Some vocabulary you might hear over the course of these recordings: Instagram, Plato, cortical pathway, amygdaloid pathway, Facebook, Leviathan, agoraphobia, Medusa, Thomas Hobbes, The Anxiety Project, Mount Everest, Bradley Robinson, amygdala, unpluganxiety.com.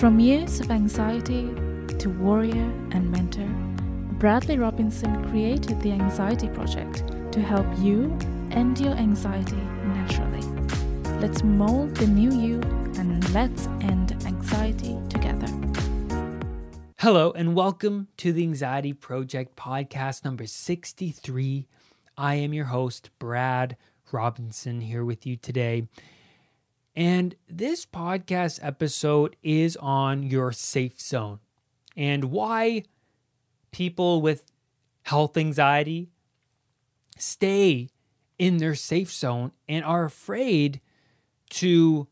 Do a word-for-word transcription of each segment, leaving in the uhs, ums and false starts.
From years of anxiety to warrior and mentor, Bradley Robinson created The Anxiety Project to help you end your anxiety naturally. Let's mold the new you and let's end anxiety together. Hello and welcome to The Anxiety Project podcast number sixty-three. I am your host, Brad Robinson, here with you today. And this podcast episode is on your safe zone and why people with health anxiety stay in their safe zone and are afraid to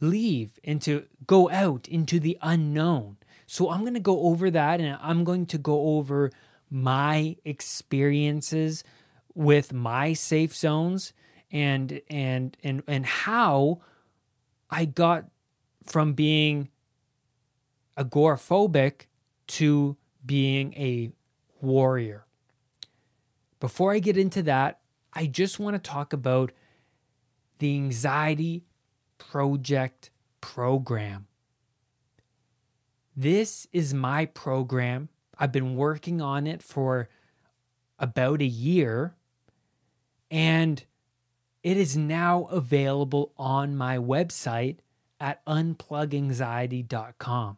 leave and to go out into the unknown. So I'm going to go over that, and I'm going to go over my experiences with my safe zones and and and and how I got from being agoraphobic to being a warrior. Before I get into that, I just want to talk about the Anxiety Project program. This is my program. I've been working on it for about a year, and it is now available on my website at unplug anxiety dot com.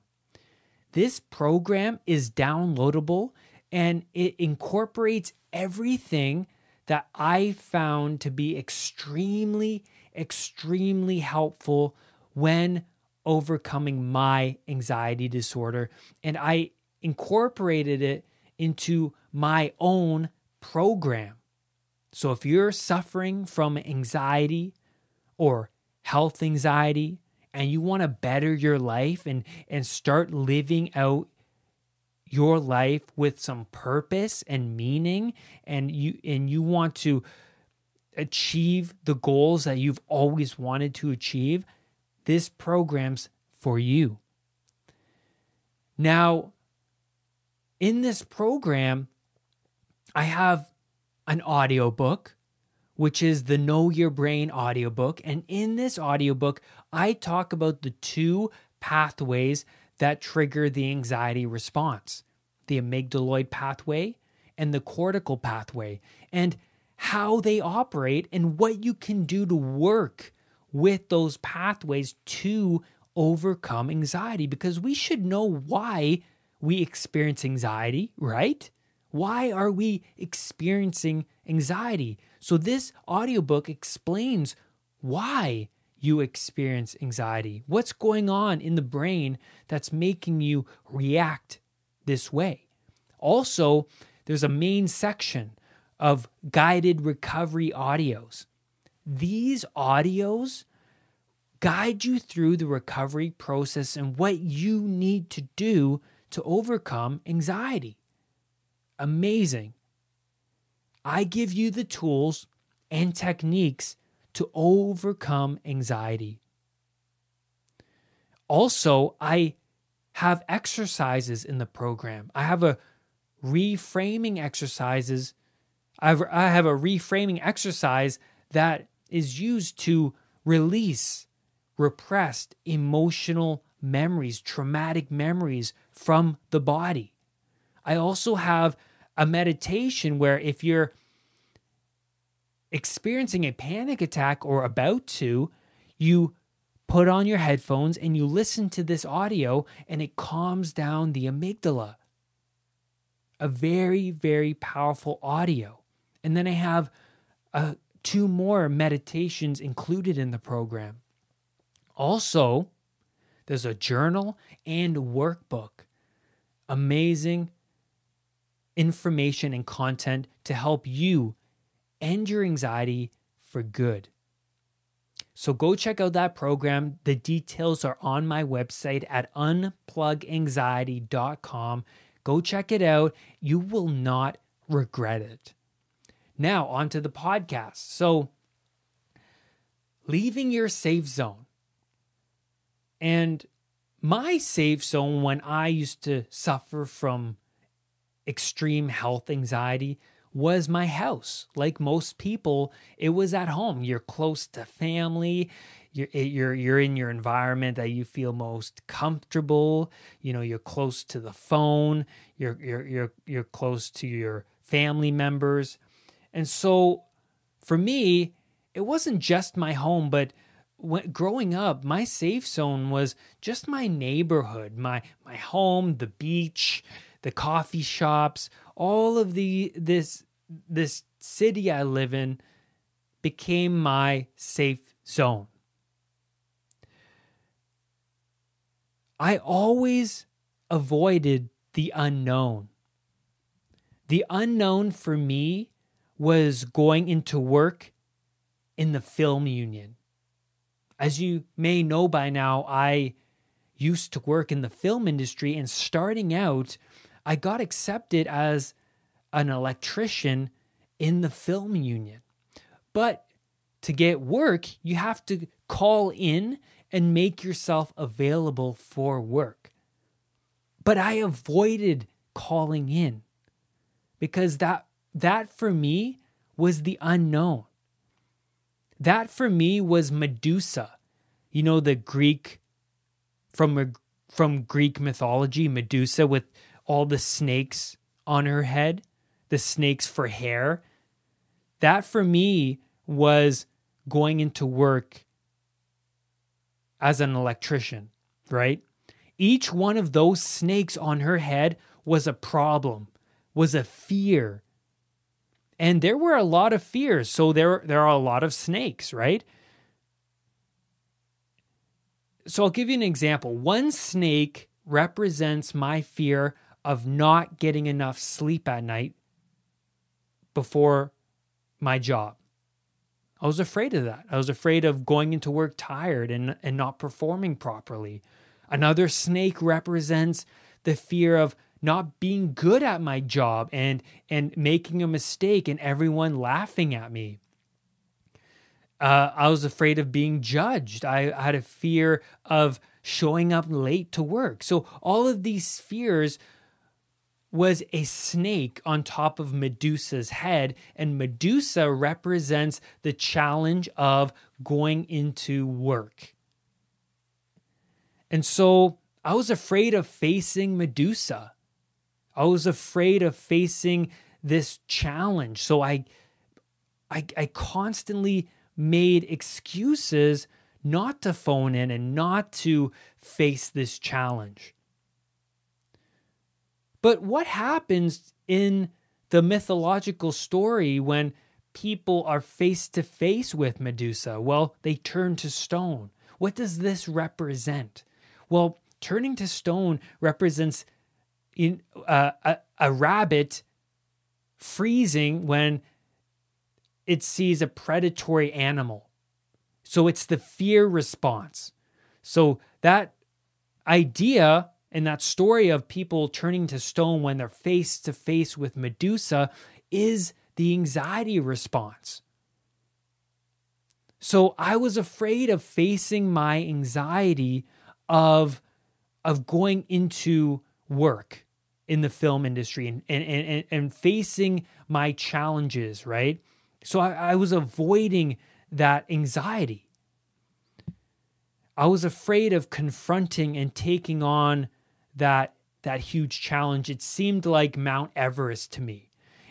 This program is downloadable, and it incorporates everything that I found to be extremely, extremely helpful when overcoming my anxiety disorder. And I incorporated it into my own program. So if you're suffering from anxiety or health anxiety and you want to better your life and, and start living out your life with some purpose and meaning, and you and you want to achieve the goals that you've always wanted to achieve, this program's for you. Now, in this program, I have an audiobook, which is the Know Your Brain audiobook. And in this audiobook, I talk about the two pathways that trigger the anxiety response, the amygdaloid pathway and the cortical pathway, and how they operate and what you can do to work with those pathways to overcome anxiety, because we should know why we experience anxiety, right? Why are we experiencing anxiety? So this audiobook explains why you experience anxiety. What's going on in the brain that's making you react this way? Also, there's a main section of guided recovery audios. These audios guide you through the recovery process and what you need to do to overcome anxiety. Amazing. I give you the tools and techniques to overcome anxiety. Also, I have exercises in the program. I have a reframing exercises. I've, I have a reframing exercise that is used to release repressed emotional memories, traumatic memories from the body. I also have a meditation where if you're experiencing a panic attack or about to, you put on your headphones and you listen to this audio, and it calms down the amygdala. A very, very powerful audio. And then I have uh, two more meditations included in the program. Also, there's a journal and workbook. Amazing information and content to help you end your anxiety for good. So go check out that program. The details are on my website at unplug anxiety dot com. Go check it out. You will not regret it. Now, onto the podcast. So, leaving your safe zone. And my safe zone when I used to suffer from extreme health anxiety was my house. Like most people, it was at home. You're close to family. you're you're you're in your environment that you feel most comfortable. You know, you're close to the phone. You're you're you're you're close to your family members, and so for me, it wasn't just my home, but when, growing up, my safe zone was just my neighborhood, my my home, the beach, the coffee shops, all of the this this city I live in became my safe zone. I always avoided the unknown. The unknown for me was going into work in the film union. As you may know by now, I used to work in the film industry, and starting out, I got accepted as an electrician in the film union. But to get work, you have to call in and make yourself available for work. But I avoided calling in because that, that for me was the unknown. That for me was Medusa. You know, the Greek, from, from Greek mythology, Medusa with all the snakes on her head, the snakes for hair. That for me was going into work as an electrician, right? Each one of those snakes on her head was a problem, was a fear. And there were a lot of fears, so there, there are a lot of snakes, right? So I'll give you an example. One snake represents my fear of not getting enough sleep at night before my job. I was afraid of that. I was afraid of going into work tired and, and not performing properly. Another snake represents the fear of not being good at my job and, and making a mistake and everyone laughing at me. Uh, I was afraid of being judged. I, I had a fear of showing up late to work. So all of these fears was a snake on top of Medusa's head, and Medusa represents the challenge of going into work. And so I was afraid of facing Medusa. I was afraid of facing this challenge. So I, I, I constantly made excuses not to phone in and not to face this challenge. But what happens in the mythological story when people are face to face with Medusa? Well, they turn to stone. What does this represent? Well, turning to stone represents in, uh, a, a rabbit freezing when it sees a predatory animal. So it's the fear response. So that idea and that story of people turning to stone when they're face-to-face with Medusa is the anxiety response. So I was afraid of facing my anxiety of, of going into work in the film industry and, and, and, and facing my challenges, right? So I, I was avoiding that anxiety. I was afraid of confronting and taking on that that huge challenge. It seemed like Mount Everest to me.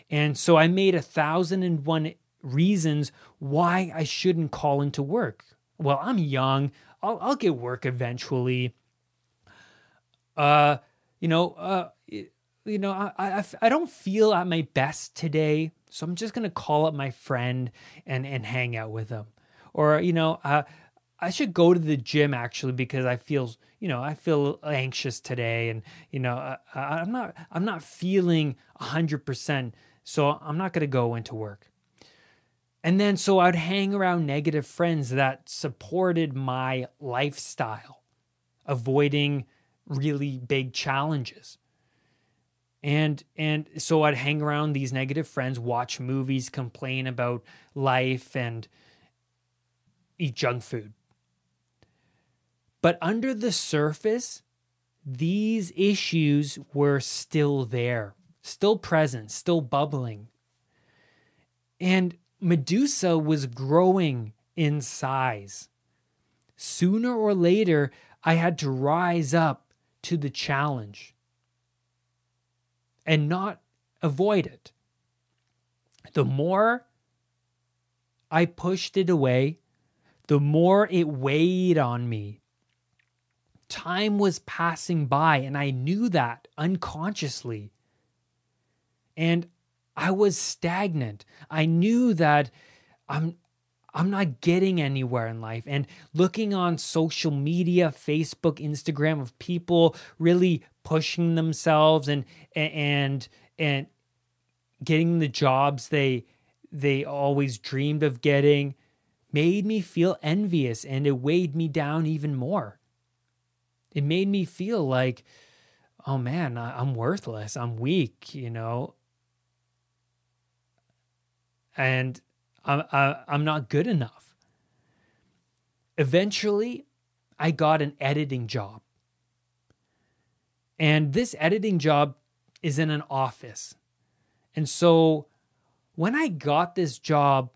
And so I made a thousand and one reasons why I shouldn't call into work. Well, I'm young. I'll, I'll get work eventually. Uh, you know, uh, you know, I, I, I don't feel at my best today, so I'm just going to call up my friend and, and hang out with him. Or, you know, uh, I should go to the gym actually because I feel, you know, I feel anxious today, and you know, I, I'm not, I'm not feeling a hundred percent, so I'm not gonna go into work. And then so I'd hang around negative friends that supported my lifestyle, avoiding really big challenges. And and so I'd hang around these negative friends, watch movies, complain about life, and eat junk food. But under the surface, these issues were still there, still present, still bubbling. And Medusa was growing in size. sooner or later, I had to rise up to the challenge and not avoid it. The more I pushed it away, the more it weighed on me. Time was passing by, and I knew that unconsciously. And I was stagnant. I knew that I'm, I'm not getting anywhere in life. And looking on social media, Facebook, Instagram, of people really pushing themselves and and and getting the jobs they they always dreamed of getting made me feel envious, and it weighed me down even more. It made me feel like, oh man, I'm worthless. I'm weak, you know. And I'm, I'm not good enough. Eventually, I got an editing job. And this editing job is in an office. And so when I got this job,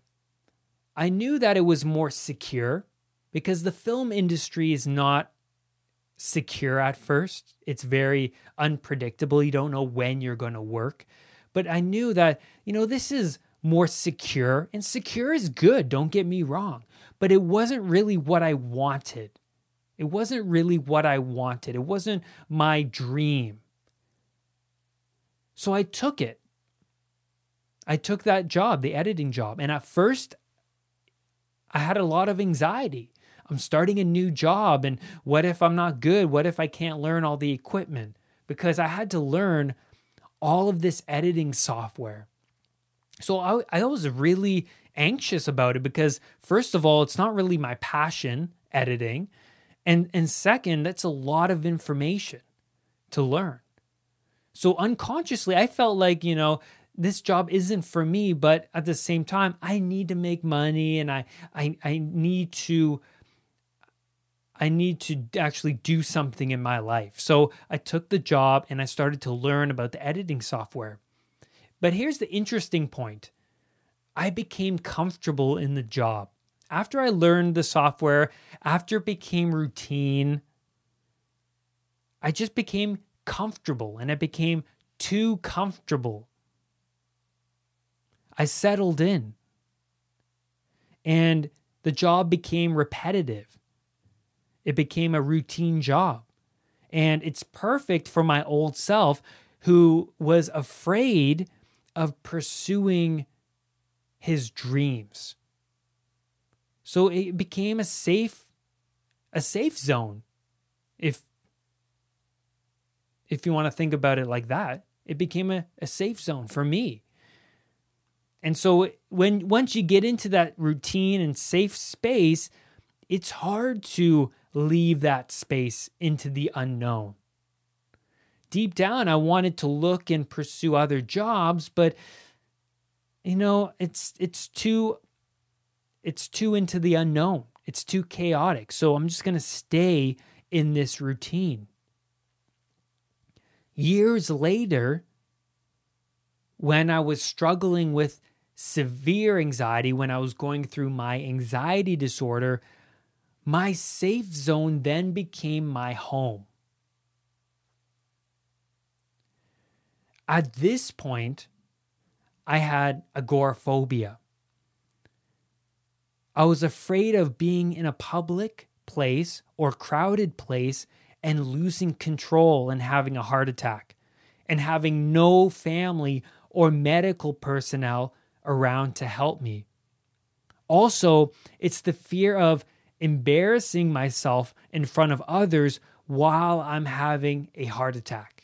I knew that it was more secure because the film industry is not secure at first. It's very unpredictable. You don't know when you're going to work. But I knew that, you know, this is more secure, and secure is good, don't get me wrong, but it wasn't really what I wanted. It wasn't really what I wanted. It wasn't my dream. So I took it. I took that job, the editing job, and at first, I had a lot of anxiety. I'm starting a new job, and what if I'm not good? What if I can't learn all the equipment? Because I had to learn all of this editing software. So I, I was really anxious about it because, first of all, it's not really my passion, editing. And, and second, that's a lot of information to learn. So unconsciously, I felt like, you know, this job isn't for me, but at the same time, I need to make money, and I, I, I need to, I need to actually do something in my life. So I took the job and I started to learn about the editing software. But here's the interesting point. I became comfortable in the job. After I learned the software, after it became routine, I just became comfortable, and I became too comfortable. I settled in, and the job became repetitive. It became a routine job, and it's perfect for my old self who was afraid of pursuing his dreams. So it became a safe, a safe zone. If, if you want to think about it like that, it became a, a safe zone for me. And so when, once you get into that routine and safe space, it's hard to leave that space into the unknown. Deep down, I wanted to look and pursue other jobs, but you know, it's it's too it's too into the unknown. It's too chaotic. So I'm just going to stay in this routine. Years later, when I was struggling with severe anxiety, when I was going through my anxiety disorder, my safe zone then became my home. At this point, I had agoraphobia. I was afraid of being in a public place or crowded place and losing control and having a heart attack and having no family or medical personnel around to help me. Also, it's the fear of embarrassing myself in front of others while I'm having a heart attack.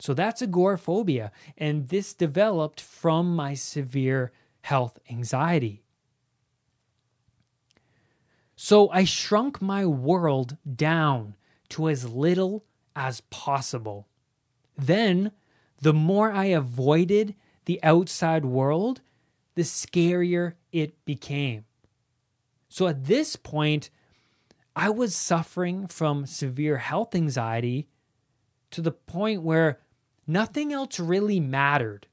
So that's agoraphobia, and this developed from my severe health anxiety. So I shrunk my world down to as little as possible. Then, the more I avoided the outside world, the scarier it became. So at this point, I was suffering from severe health anxiety to the point where nothing else really mattered.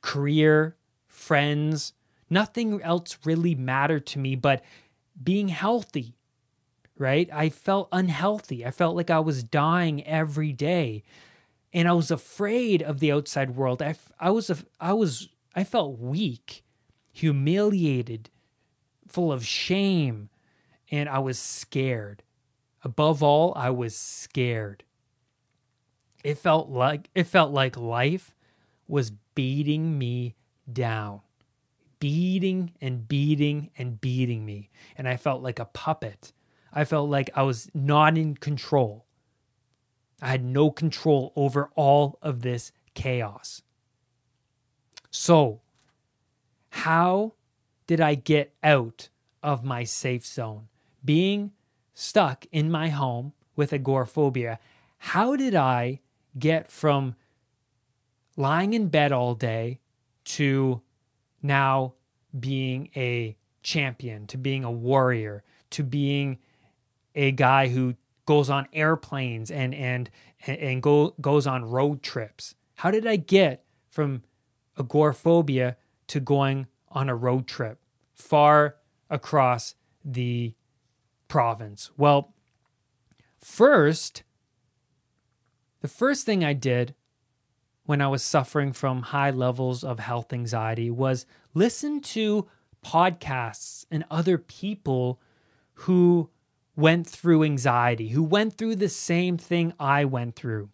Career, friends, nothing else really mattered to me but being healthy, right? I felt unhealthy. I felt like I was dying every day. And I was afraid of the outside world. I, I, was, I, was, I felt weak, humiliated, full of shame, and I was scared. Above all, I was scared. It felt like, it felt like life was beating me down, beating and beating and beating me. And I felt like a puppet. I felt like I was not in control. I had no control over all of this chaos. So, how did I get out of my safe zone? Being stuck in my home with agoraphobia, how did I get from lying in bed all day to now being a champion, to being a warrior, to being a guy who goes on airplanes and and and go goes on road trips? How did I get from agoraphobia to going on a road trip far across the province? Well, first, the first thing I did when I was suffering from high levels of health anxiety was listen to podcasts and other people who went through anxiety, who went through the same thing I went through.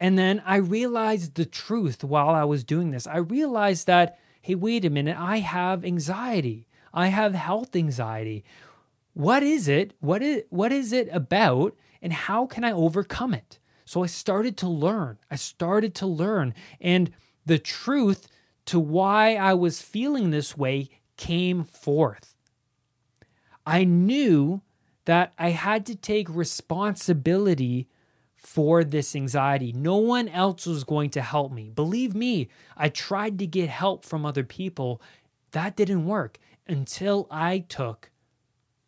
And then I realized the truth while I was doing this. I realized that, hey, wait a minute, I have anxiety. I have health anxiety. What is it? What is, what is it about? And how can I overcome it? So I started to learn. I started to learn. And the truth to why I was feeling this way came forth. I knew that I had to take responsibility for this anxiety. No one else was going to help me. Believe me, I tried to get help from other people. That didn't work until I took,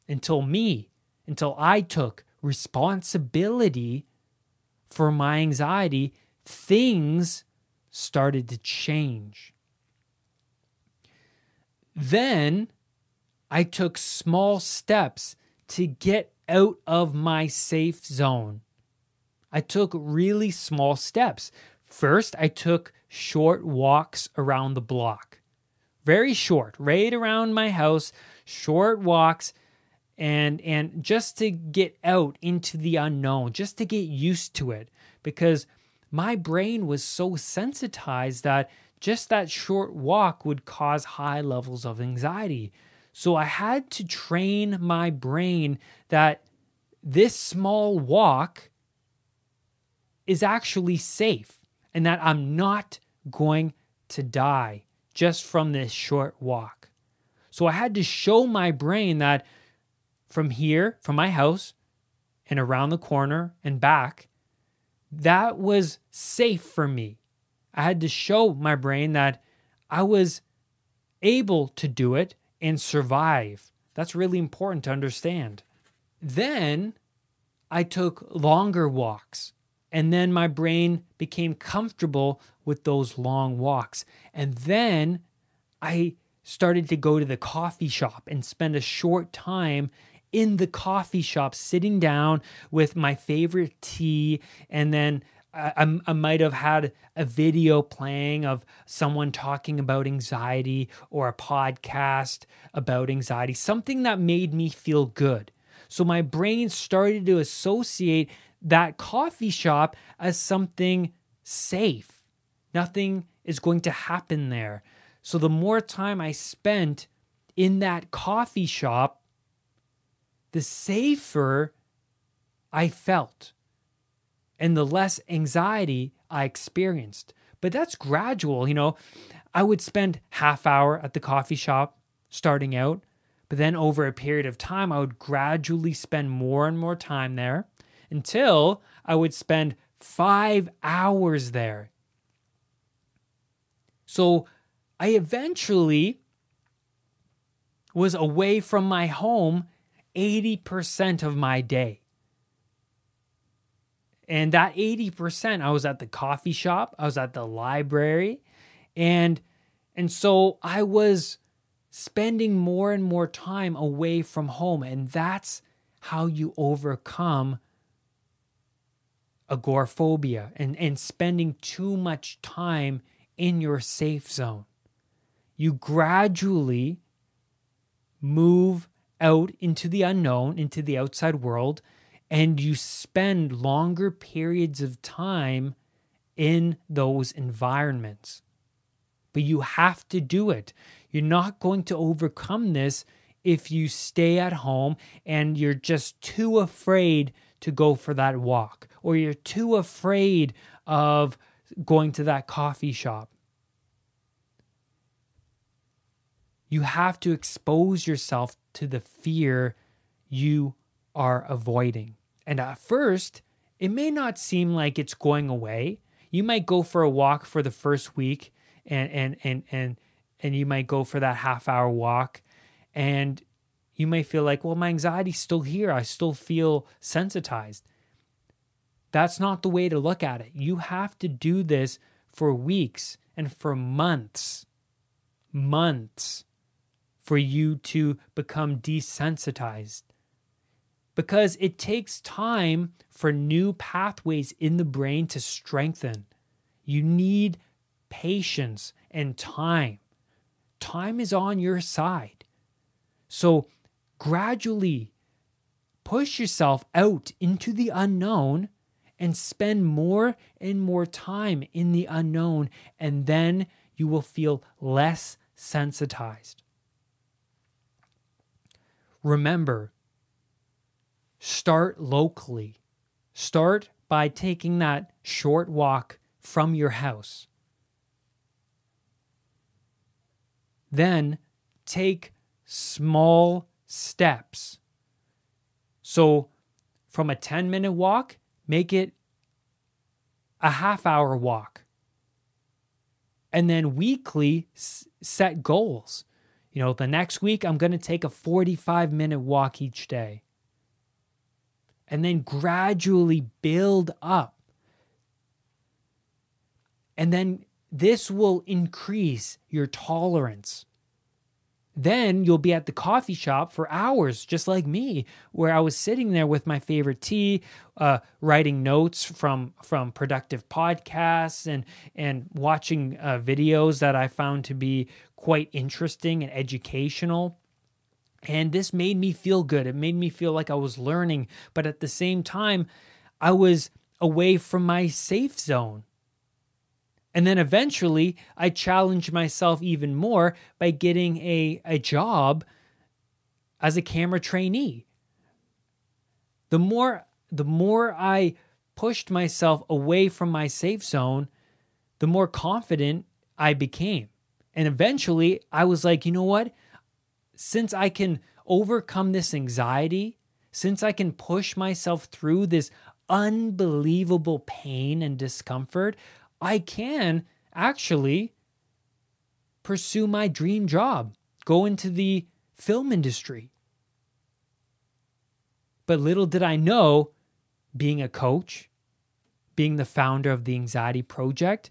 until me, until I took responsibility for my anxiety, things started to change. Then I took small steps to get out of my safe zone. I took really small steps. First, I took short walks around the block. Very short, right around my house, short walks, and and just to get out into the unknown, just to get used to it, because my brain was so sensitized that just that short walk would cause high levels of anxiety. So I had to train my brain that this small walk is actually safe and that I'm not going to die just from this short walk. So I had to show my brain that from here, from my house and around the corner and back, that was safe for me. I had to show my brain that I was able to do it and survive. That's really important to understand. Then I took longer walks, and then my brain became comfortable with those long walks. And then I started to go to the coffee shop and spend a short time in the coffee shop, sitting down with my favorite tea, and then I, I might have had a video playing of someone talking about anxiety or a podcast about anxiety, something that made me feel good. So my brain started to associate that coffee shop as something safe. Nothing is going to happen there. So the more time I spent in that coffee shop, the safer I felt and the less anxiety I experienced. But that's gradual, you know. I would spend half hour at the coffee shop starting out, but then over a period of time, I would gradually spend more and more time there until I would spend five hours there. So I eventually was away from my home eighty percent of my day. And that eighty percent, I was at the coffee shop, I was at the library, and and so I was spending more and more time away from home, and that's how you overcome agoraphobia and, and spending too much time in your safe zone. You gradually move out into the unknown, into the outside world, and you spend longer periods of time in those environments. But you have to do it. You're not going to overcome this if you stay at home and you're just too afraid to go for that walk, or you're too afraid of going to that coffee shop. You have to expose yourself to the fear you are avoiding. And at first, it may not seem like it's going away. You might go for a walk for the first week, and and and and, and you might go for that half hour walk, and you may feel like, well, my anxiety's still here. I still feel sensitized. That's not the way to look at it. You have to do this for weeks and for months, months for you to become desensitized, because it takes time for new pathways in the brain to strengthen. You need patience and time. Time is on your side. So gradually push yourself out into the unknown and spend more and more time in the unknown, and then you will feel less sensitized. Remember, start locally. Start by taking that short walk from your house. Then take small steps. So from a ten-minute walk, make it a half-hour walk. And then weekly, s- set goals. You know, the next week, I'm going to take a forty-five-minute walk each day. And then gradually build up. And then this will increase your tolerance. Then you'll be at the coffee shop for hours, just like me, where I was sitting there with my favorite tea, uh, writing notes from from productive podcasts and, and watching uh, videos that I found to be quite interesting and educational. And this made me feel good. It made me feel like I was learning, but at the same time, I was away from my safe zone. And then eventually, I challenged myself even more by getting a, a job as a camera trainee. The more, the more I pushed myself away from my safe zone, the more confident I became. And eventually, I was like, you know what? Since I can overcome this anxiety, since I can push myself through this unbelievable pain and discomfort, I can actually pursue my dream job, go into the film industry. But little did I know, being a coach, being the founder of the Anxiety Project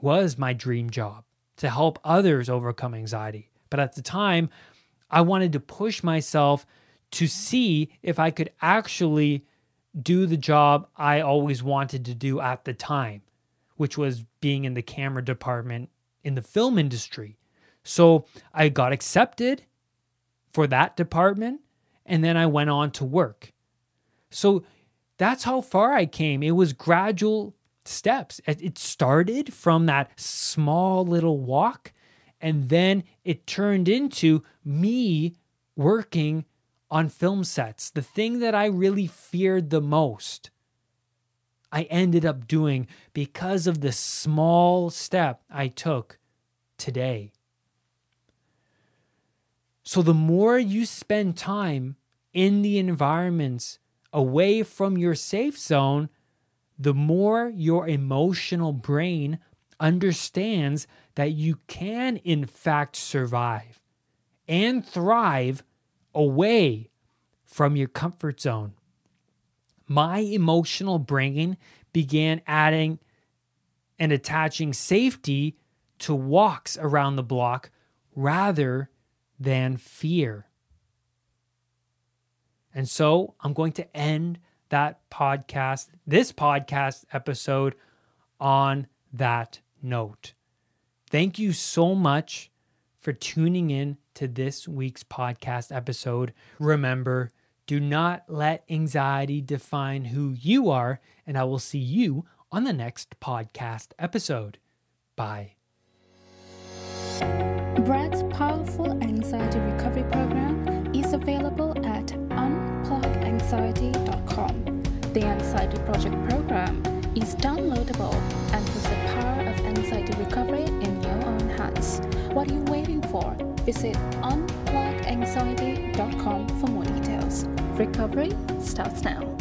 was my dream job, to help others overcome anxiety. But at the time, I wanted to push myself to see if I could actually do the job I always wanted to do at the time, which was being in the camera department in the film industry. So I got accepted for that department, and then I went on to work. So that's how far I came. It was gradual steps. It started from that small little walk, and then it turned into me working on film sets, the thing that I really feared the most. I ended up doing because of the small step I took today. So the more you spend time in the environments away from your safe zone, the more your emotional brain understands that you can in fact survive and thrive away from your comfort zone. My emotional brain began adding and attaching safety to walks around the block rather than fear. And so I'm going to end that podcast, this podcast episode, on that note. Thank you so much for tuning in to this week's podcast episode. Remember, do not let anxiety define who you are, and I will see you on the next podcast episode. Bye. Brad's powerful anxiety recovery program is available at unplug anxiety dot com. The Anxiety Project program is downloadable and puts the power of anxiety recovery in your own hands. What are you waiting for? Visit unplug anxiety dot com for more details. Recovery starts now.